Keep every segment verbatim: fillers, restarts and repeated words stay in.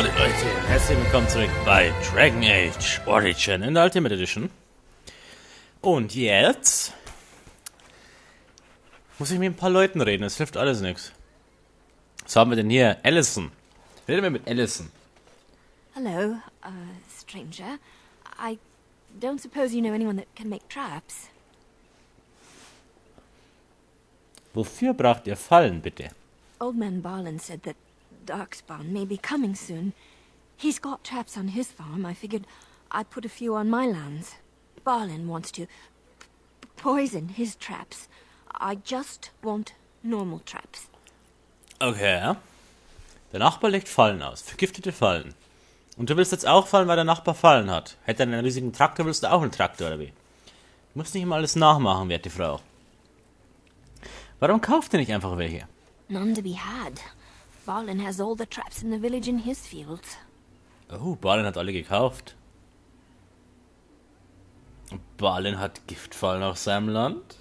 Howdy Leute, herzlich willkommen zurück bei Dragon Age Origins in der Ultimate Edition. Und jetzt muss ich mit ein paar Leuten reden, das hilft alles nichts. Was haben wir denn hier? Allison. Reden wir mit Allison. Hello, uh, stranger. I don't suppose you know anyone that can make traps. Wofür braucht ihr Fallen, bitte? Old Man Barlin said that Darkspawn may be coming soon. He's got traps on his farm. I figured I'd put a few on my lands. Barlin wants to poison his traps. I just want normal traps. Okay. Der Nachbar legt Fallen aus. Vergiftete Fallen. Und du willst jetzt auch Fallen, weil der Nachbar Fallen hat. Hätte er einen riesigen Traktor, willst du auch einen Traktor, oder wie? Du musst nicht immer alles nachmachen, werte Frau. Warum kauft ihr nicht einfach welche? None to be had. Barlin has all the traps in the village in his fields. Oh, Barlin hat alle gekauft. Barlin hat Giftfallen aus seinem Land.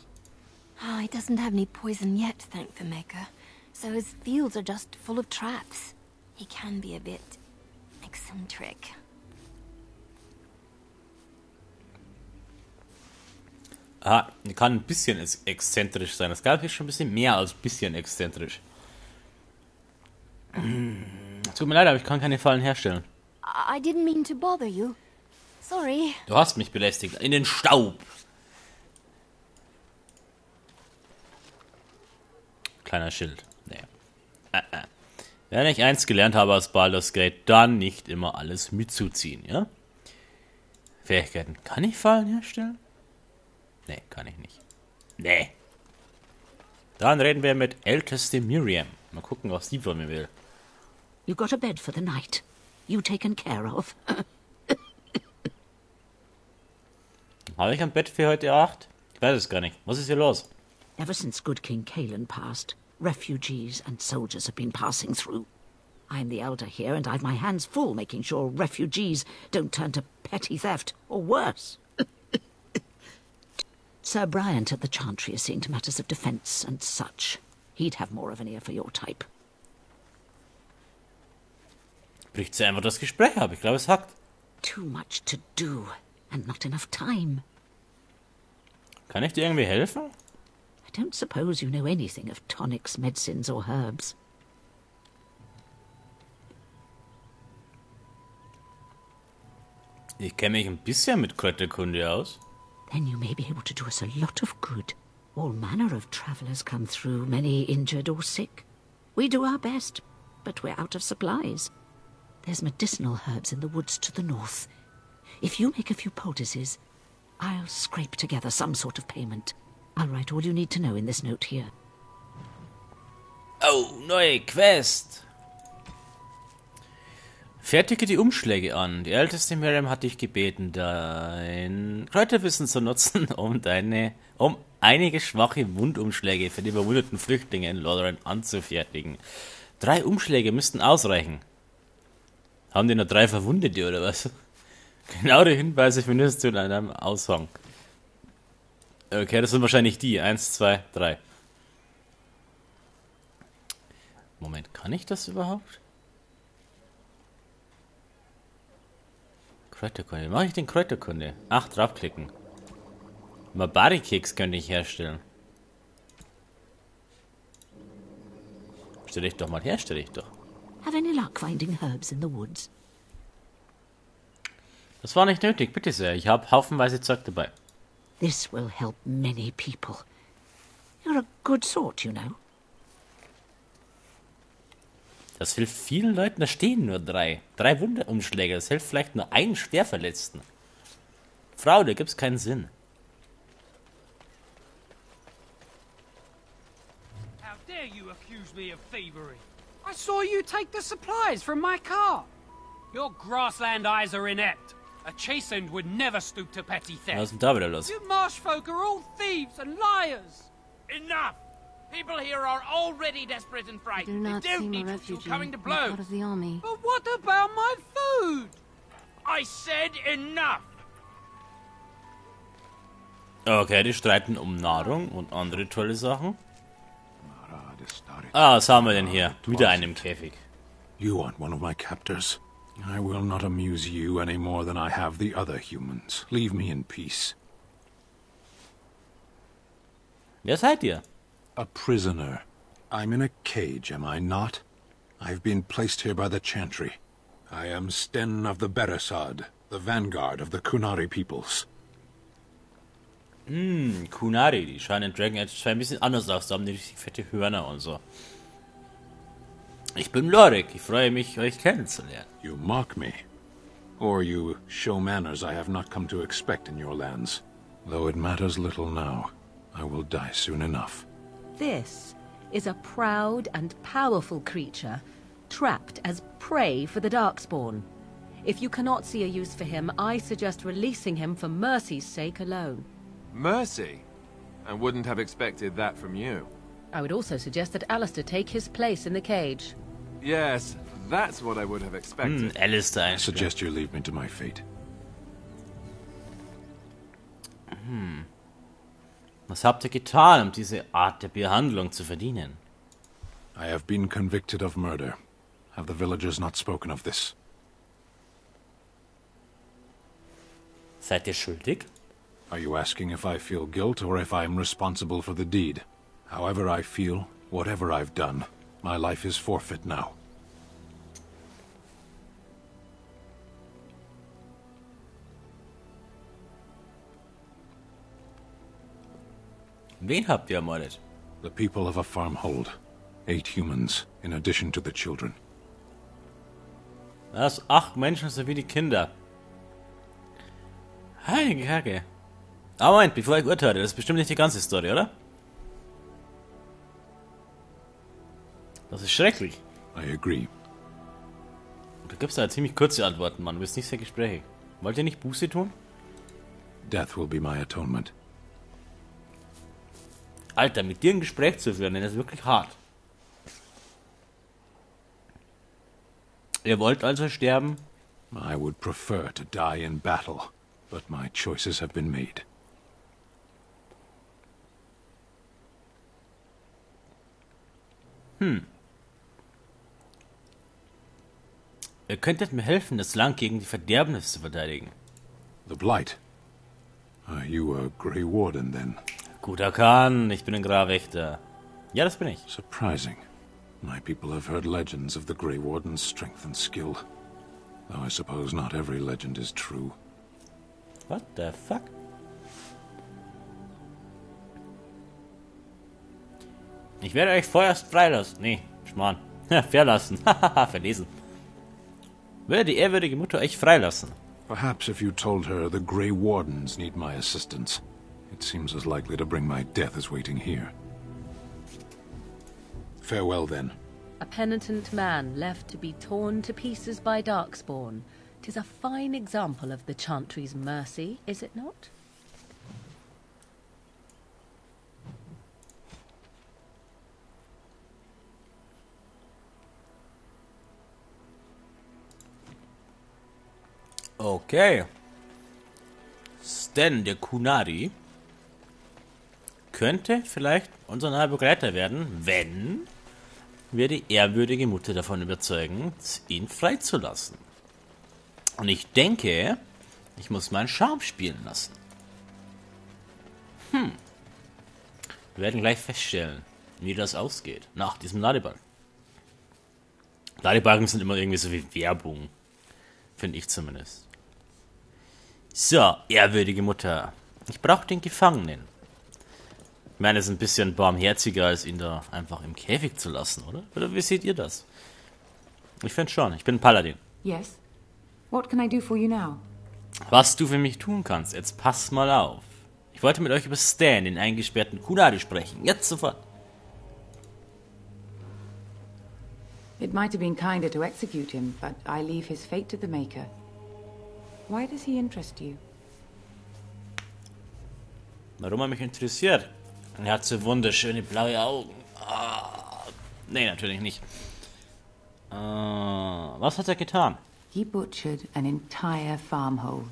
Oh, he doesn't have any poison yet, thank the maker. So his fields are just full of traps. He can be a bit eccentric. Ah, er kann ein bisschen exzentrisch sein. Es gab hier schon ein bisschen mehr als ein bisschen exzentrisch. Tut mir leid, aber ich kann keine Fallen herstellen. I didn't mean to bother you. Sorry. Du hast mich belästigt. In den Staub. Kleiner Schild. Nee. Äh, äh. Wenn ich eins gelernt habe aus Baldur's Gate, dann nicht immer alles mitzuziehen, ja? Fähigkeiten. Kann ich Fallen herstellen? Nee, kann ich nicht. Nee. Dann reden wir mit Älteste Miriam. Mal gucken, was die von mir will. You got a bed for the night. You taken care of. Habe ich ein Bett für heute Nacht? Ich weiß es gar nicht. Was ist hier los? Ever since Good King Caelan passed, refugees and soldiers have been passing through. I'm the elder here and I've my hands full making sure refugees don't turn to petty theft or worse. Sir Bryant at the Chantry is seeing to matters of defence and such. He'd have more of an ear for your type. Bricht sie einfach das Gespräch ab. Ich glaube, es hackt. Too much to do and not enough time. Kann ich dir irgendwie helfen? I don't suppose you know anything of tonics, medicines or herbs. Ich kenne mich ein bisschen mit Kräuterkunde aus. Then you may be able to do us a lot of good. All manner of travellers come through, many injured or sick. We do our best, but we're out of supplies. There's medicinal herbs in the woods to the north. If you make a few poultices, I'll scrape together some sort of payment. I'll write all you need to know in this note here. Oh, neue Quest! Fertige die Umschläge an. Die Älteste Miriam hat dich gebeten, dein Kräuterwissen zu nutzen, um deine, um einige schwache Wundumschläge für die verwundeten Flüchtlinge in Lothringen anzufertigen. Drei Umschläge müssten ausreichen. Haben die nur drei Verwundete oder was? Genauere Hinweise findest du in einem Aushang. Okay, das sind wahrscheinlich die. Eins, zwei, drei. Moment, kann ich das überhaupt? Kräuterkunde. Mache ich den Kräuterkunde? Ach, draufklicken. Mabari-Keks könnte ich herstellen. Stell dich doch mal her, stell dich doch. Have any luck finding herbs in the woods? Das war nicht nötig, bitte sehr. Ich habe haufenweise Zeug dabei. This will help many people. You're a good sort, you know. Das hilft vielen Leuten, da stehen nur drei. Drei Wunderumschläge, das hilft vielleicht nur einen Schwerverletzten. Frau, da gibt's keinen Sinn. How dare you accuse me of thievery? I saw you take the supplies from my car. Your grassland eyes are inept. A chastened would never stoop to petty theft. Was ist denn da wieder los? You marsh folk are all thieves and liars. Enough! People here are already desperate and frightened. They don't need you coming to blows. Part of the army. But what about my food? I said enough. Okay, die streiten um Nahrung und andere tolle Sachen. Ah, was haben wir denn hier? Wieder einen im Käfig. You want one of my captors? I will not amuse you any more than I have the other humans. Leave me in peace. Wer seid ihr? A prisoner. I'm in a cage, am I not? I've been placed here by the Chantry. I am Sten of the Beresad, the vanguard of the Qunari peoples. Hm, Kunari, die scheinen in Dragon Age zwei ein bisschen anders aus, da haben die richtig fette Hörner und so. Ich bin Lorik, ich freue mich, euch kennenzulernen. You mock me. Or you show manners I have not come to expect in your lands. Though it matters little now, I will die soon enough. This is a proud and powerful creature, trapped as prey for the Darkspawn. If you cannot see a use for him, I suggest releasing him for mercy's sake alone. Mercy? I wouldn't have expected that from you. I would also suggest that Alistair take his place in the cage. Yes, that's what I would have expected. Mm, Alistair, I suggest you leave me to my fate. Hmm. Was habt ihr getan, um diese Art der Behandlung zu verdienen? I have been convicted of murder. Have the villagers not spoken of this? Seid ihr schuldig? Are you asking if I feel guilt or if I am responsible for the deed? However I feel, whatever I've done, my life is forfeit now. Wen habt ihr ermordet? The people of a farmhold. Eight humans, in addition to the children. Das acht Menschen sowie die Kinder. Heilige Kacke. Ah, Moment, bevor ich urteile, das ist bestimmt nicht die ganze Story, oder? Das ist schrecklich. I agree. Da gibt es da ziemlich kurze Antworten, Mann. Du bist nicht sehr gesprächig. Wollt ihr nicht Buße tun? Death will be my atonement. Alter, mit dir ein Gespräch zu führen, das ist wirklich hart. Ihr wollt also sterben? I would prefer to die in battle, but my choices have been made. Hm. Ihr könntet mir helfen, das Land gegen die Verderbnis zu verteidigen. The Blight. Are you a Grey Warden then? Guter Kahn, ich bin ein Grauwächter. Ja, das bin ich. Surprising. My people have heard legends of the Grey Warden's strength and skill. Though I suppose not every legend is true. What the fuck? Ich werde euch vorerst freilassen. Nee, Schmarrn. Verlassen. Verlesen. Würde die ehrwürdige Mutter euch freilassen? Perhaps if you told her the Grey Wardens need my assistance. It seems as likely to bring my death as waiting here. Farewell then. A penitent man left to be torn to pieces by Darkspawn. 'Tis a fine example of the Chantry's mercy, is it not? Okay. Sten, der Kunari, könnte vielleicht unser neuer Begleiter werden, wenn wir die ehrwürdige Mutter davon überzeugen, ihn freizulassen. Und ich denke, ich muss meinen Charme spielen lassen. Hm. Wir werden gleich feststellen, wie das ausgeht, nach diesem Ladebalken. Ladebalken sind immer irgendwie so wie Werbung. Finde ich zumindest. So, ehrwürdige Mutter. Ich brauche den Gefangenen. Ich meine, es ist ein bisschen barmherziger, als ihn da einfach im Käfig zu lassen, oder? Oder wie seht ihr das? Ich finde schon. Ich bin ein Paladin. Yes. What can I do for you now? Was du für mich tun kannst, jetzt pass mal auf. Ich wollte mit euch über Stan, den eingesperrten Kunari, sprechen. Jetzt sofort. It might have been kinder to execute him, but I leave his fate to the maker. Why does he interest you? Warum er mich interessiert? Er hat so wunderschöne blaue Augen. Ah, nee, natürlich nicht. Uh, was hat er getan? He butchered an entire farmhold.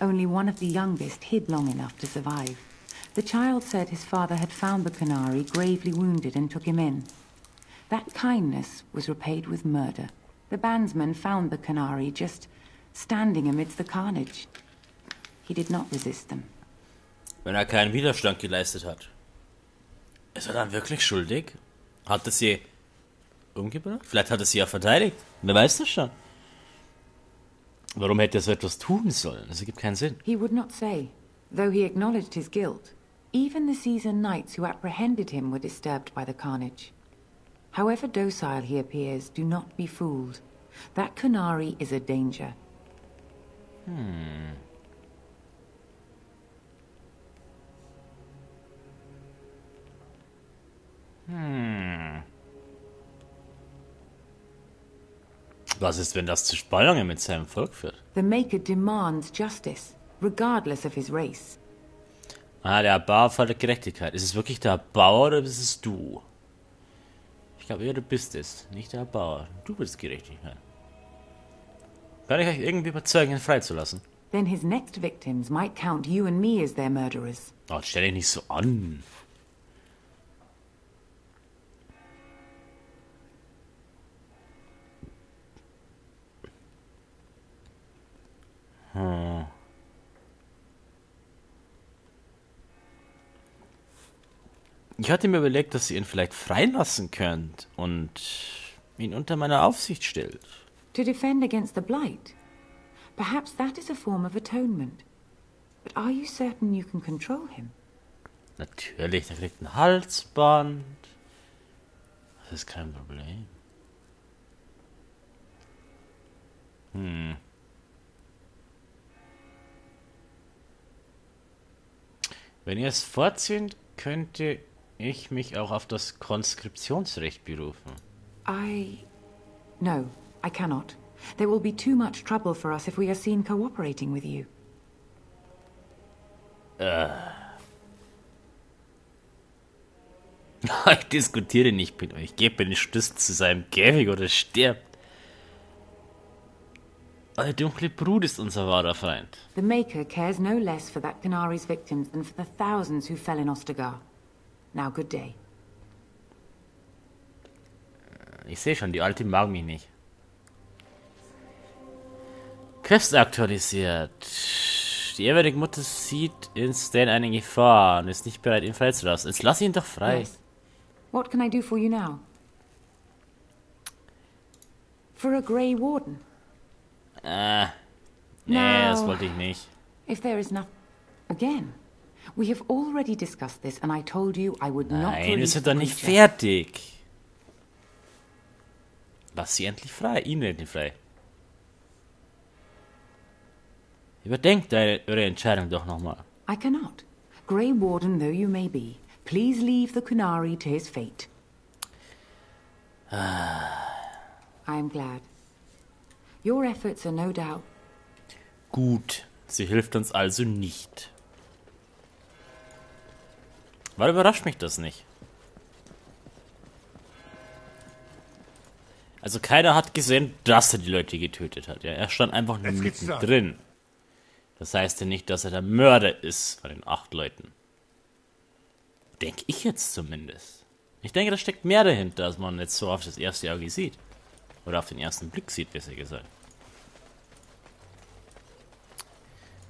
Only one of the youngest hid long enough to survive. The child said his father had found the Qunari gravely wounded and took him in. That kindness was repaid with murder. The bandsman found the Qunari just standing amidst the carnage. He did not resist them. Wenn er keinen Widerstand geleistet hat. Ist er dann wirklich schuldig? Hat es sie umgebracht? Vielleicht hat es sie ja verteidigt. Wer weiß das schon? Warum hätte er so etwas tun sollen? Das ergibt keinen Sinn. He would not say, though he acknowledged his guilt. Even the Caesan knights who apprehended him were disturbed by the carnage. However docile he appears, do not be fooled. That Qunari is a danger. Hmm. Hm. Was ist, wenn das zu Spannungen mit seinem Volk führt? The Maker demands justice, regardless of his race. Ah, der Erbauer fordert Gerechtigkeit. Ist es wirklich der Erbauer oder bist es du? Ich glaube, ja, du bist es, nicht der Erbauer. Du bist Gerechtigkeit. Kann ich euch irgendwie überzeugen, ihn freizulassen? Then his next victims might count you and me as their murderers. Oh, stell dich nicht so an. Hm. Ich hatte mir überlegt, dass ihr ihn vielleicht freilassen könnt und ihn unter meine Aufsicht stellt. To defend against the blight. Perhaps that is a form of atonement. But are you certain you can control him? Natürlich, er kriegt ein Halsband. Das ist kein Problem. Hm. Wenn ihr es vorzieht, könnte ich mich auch auf das Konskriptionsrecht berufen. I... No, I cannot. There will be too much trouble for us if we are seen cooperating with you. Äh. Ich diskutiere nicht mit euch. Ich gebe den Schlüssel zu seinem Käfig oder stirbt. Euer dunkle Brut ist unser wahrer Feind. The Maker cares no less for that Qunari's victims than for the thousands who fell in Ostagar. Now, good day. Ich sehe schon, die Alte mag mich nicht. Quest aktualisiert. Die ehrwürdige Mutter sieht in Sten eine Gefahr und ist nicht bereit, ihn freizulassen. Jetzt lass ihn doch frei. Yes. What can I do for you now? For a Grey Warden. Ah, nee, das wollte ich nicht. If there is nothing again, we have already discussed this, and I told you I would not. Nein, wir sind doch nicht fertig. Lass sie endlich frei, ihn endlich frei. Überdenkt eure Entscheidung doch nochmal. I cannot, Grey Warden though you may be, please leave the Qunari to his fate. Ah. I am glad. Your efforts are no doubt. Gut, sie hilft uns also nicht. Warum überrascht mich das nicht? Also keiner hat gesehen, dass er die Leute getötet hat. Ja, er stand einfach nur mittendrin. Das heißt ja nicht, dass er der Mörder ist von den acht Leuten. Denke ich jetzt zumindest. Ich denke, da steckt mehr dahinter, als man jetzt so auf das erste Auge sieht. Oder auf den ersten Blick sieht, besser gesagt.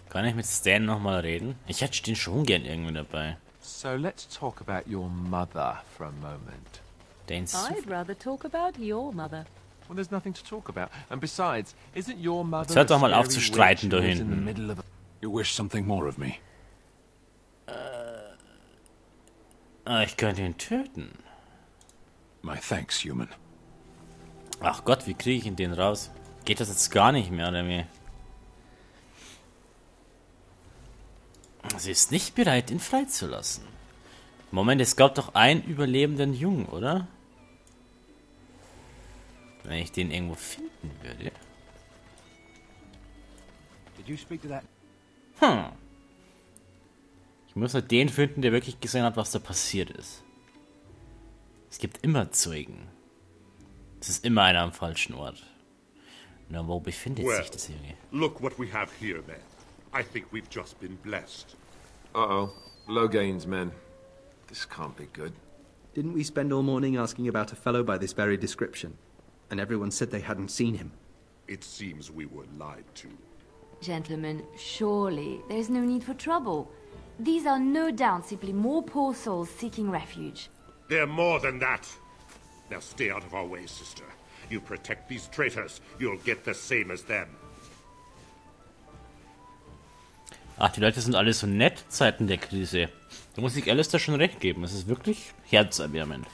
Kann ich mit Sten nochmal reden? Ich hätte den schon gern irgendwo dabei. So let's talk about your mother for a moment. Den I'd rather talk about your mother. Well, there's nothing to talk about. And besides, isn't your mother? Jetzt hört doch mal auf zu streiten da hinten. You wish something more of me. Äh, ich könnte ihn töten. My thanks, human. Ach Gott, wie kriege ich ihn den raus? Geht das jetzt gar nicht mehr, oder wie? Sie ist nicht bereit, ihn freizulassen. Moment, es gab doch einen überlebenden Jungen, oder? Wenn ich den irgendwo finden würde. Hm. Ich muss halt den finden, der wirklich gesehen hat, was da passiert ist. Es gibt immer Zeugen. Es ist immer einer am falschen Ort. Na, wo befindet sich das Junge? Look what we have here, then. I think we've just been blessed. Uh-oh. Loghain's men. This can't be good. Didn't we spend all morning asking about a fellow by this very description? and everyone said they hadn't seen him. It seems we were lied to. Gentlemen, surely there's no need for trouble. These are no doubt simply more poor souls seeking refuge. They're more than that. Now stay out of our way, sister. You protect these traitors, you'll get the same as them. Ach, die Leute sind alle so nett, Zeiten der Krise. Da muss ich Alistair schon recht geben. Es ist wirklich herzerwärmend.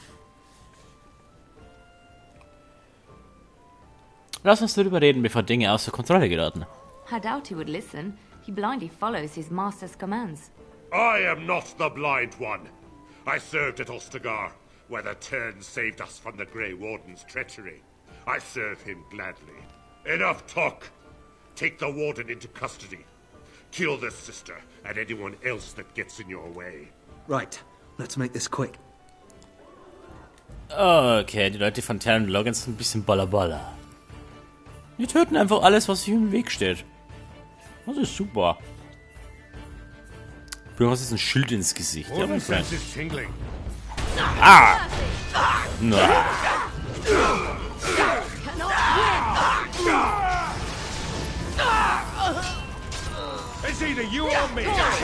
Lass uns darüber reden, bevor Dinge außer Kontrolle geraten. I doubt he would listen. He blindly follows his master's commands. I am not the blind one. I served at Ostagar, where the Teyrn saved us from the Grey Warden's treachery. I serve him gladly. Enough talk. Take the Warden into custody. Kill this sister and anyone else that gets in your way. Right, let's make this quick. Okay, die Leute von Teyrn Loghain sind ein bisschen ballaballa. Wir töten einfach alles, was sich im Weg steht. Das ist super. Du hast jetzt ein Schild ins Gesicht. Ja, mein Freund. Ah! Na!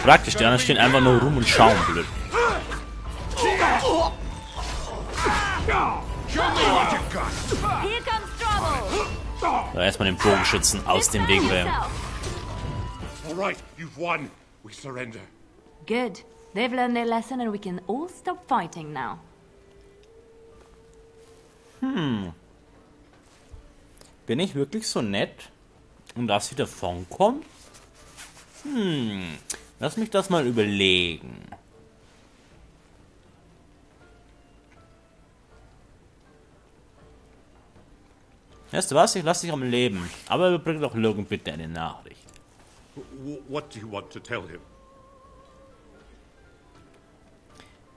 Praktisch, die anderen stehen einfach nur rum und schauen blöd. So, erstmal den Bogenschützen aus dem Weg bringen. Alright, you've won. We surrender. Good. They've learned their lesson and we can all stop fighting now. Hm. Bin ich wirklich so nett? Und darf sie davon kommen? Hm. Lass mich das mal überlegen. Weißt du was? Ich lass dich am Leben. Aber überbring doch Logan bitte eine Nachricht. What do you want to tell him?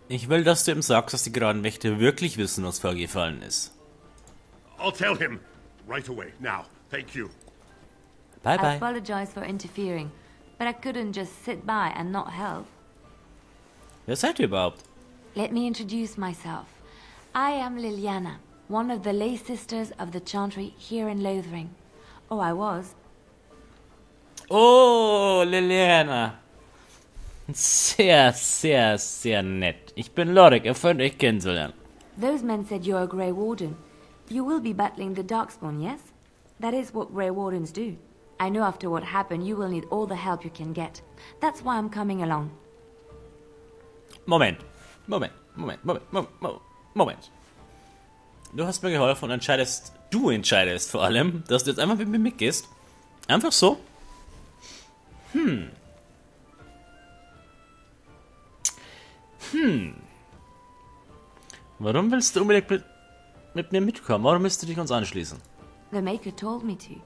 Ich will, dass du ihm sagst, dass die geraden Mächte wirklich wissen, was vorgefallen ist. I'll tell him right away now. Thank you. Bye bye. I apologize for interfering, but I couldn't just sit by and not help. Wer seid ihr überhaupt? Let me introduce myself. I am Leliana, one of the lay sisters of the Chantry here in Lothringen. Oh, I was. Oh, Leliana. Sehr, sehr, sehr nett. Ich bin Lorik, erfreut euch kennenzulernen. Those men said you're a Grey Warden. You will be battling the Darkspawn, yes? That is what Grey Wardens do. I know after what happened you will need all the help you can get. That's why I'm coming along. Moment, Moment, Moment, Moment, Moment, Moment. Du hast mir geholfen und entscheidest, du entscheidest vor allem, dass du jetzt einfach mit mir mitgehst. Einfach so. Hm. Hm. Warum willst du unbedingt mit, mit mir mitkommen? Warum willst du dich uns anschließen? The Maker told me to.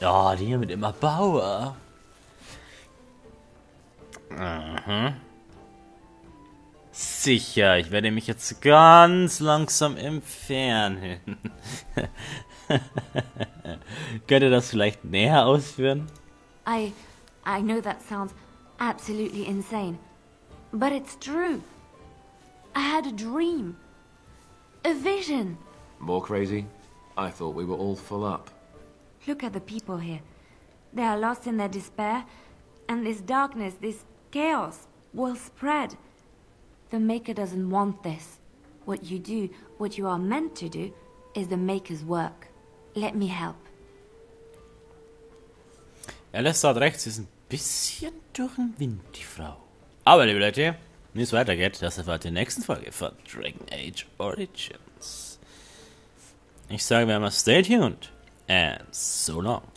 Ja, die hier mit dem Erbauer. Aha. Sicher, ich werde mich jetzt ganz langsam entfernen. Könnt ihr das vielleicht näher ausführen? I, I know that sounds absolutely insane, but it's true. I had a dream, a vision. More crazy? I thought we were all full up. Look at the people here. They are lost in their despair, and this darkness, this chaos, will spread. The Maker doesn't want this. What you do, what you are meant to do, is the Maker's work. Let me help. Alistair hat recht, sie ist ein bisschen durch den Wind, die Frau. Aber liebe Leute, wie es weitergeht, das erfahrt ihr in der nächsten Folge von Dragon Age Origins. Ich sage, wir haben mal stay tuned and so long.